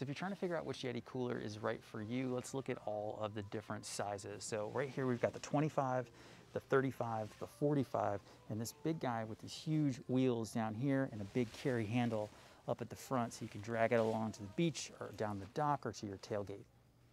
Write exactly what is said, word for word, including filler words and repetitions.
So if you're trying to figure out which YETI cooler is right for you, let's look at all of the different sizes. So right here, we've got the twenty-five, the thirty-five, the forty-five, and this big guy with these huge wheels down here and a big carry handle up at the front so you can drag it along to the beach or down the dock or to your tailgate.